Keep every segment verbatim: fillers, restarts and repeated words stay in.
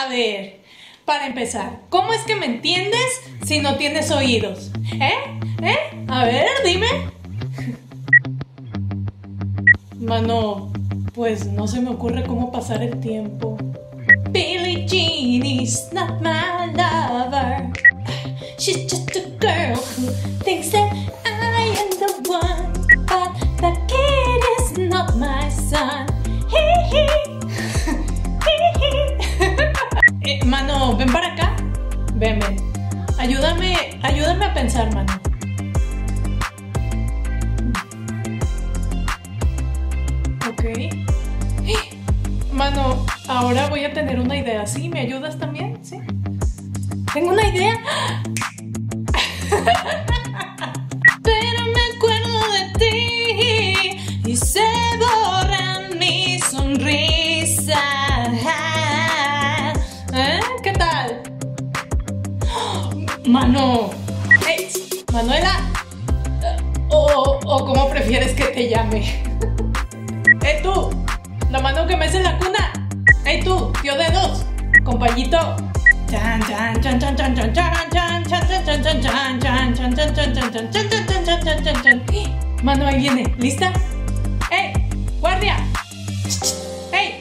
A ver, para empezar, ¿cómo es que me entiendes si no tienes oídos? ¿Eh? ¿Eh? A ver, dime. Mano, pues no se me ocurre cómo pasar el tiempo. Billie Jean is not my lover. She's just a girl who thinks that I am the one. But the kid is not my son. Hee hee. Eh, mano, ven para acá. Ven, ven. Ayúdame, ayúdame a pensar, mano. Ok. Mano, ahora voy a tener una idea. ¿Sí? ¿Me ayudas también? ¿Sí? Tengo una idea. Pero me acuerdo de ti y se borran mi sonrisa. Mano, hey, Manuela, o, o ¿cómo prefieres que te llame? ¡Eh, tú! La mano que me hace en la cuna. ¡Eh, hey, tú, tío dedos! Compañito. Chan, chan, chan, chan, chan, chan, chan, chan, chan, chan, chan, chan, chan, chan, chan, chan, chan, chan, chan, chan, chan, chan. Mano, ahí viene. ¿Lista? ¡Eh, guardia! ¡Eh!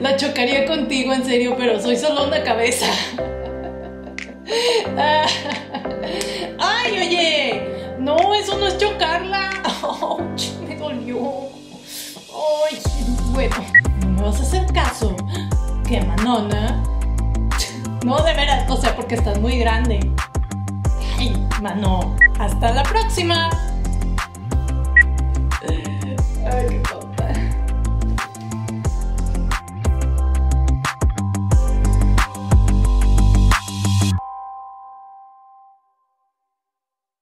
La chocaría contigo, en serio, pero soy solo una cabeza. ¡Ay, oye! No, eso no es chocarla. Oh, me dolió. ¡Ay, bueno! ¿No me vas a hacer caso? ¡Qué manona! No, de veras, o sea, porque estás muy grande. ¡Ay, mano! ¡Hasta la próxima!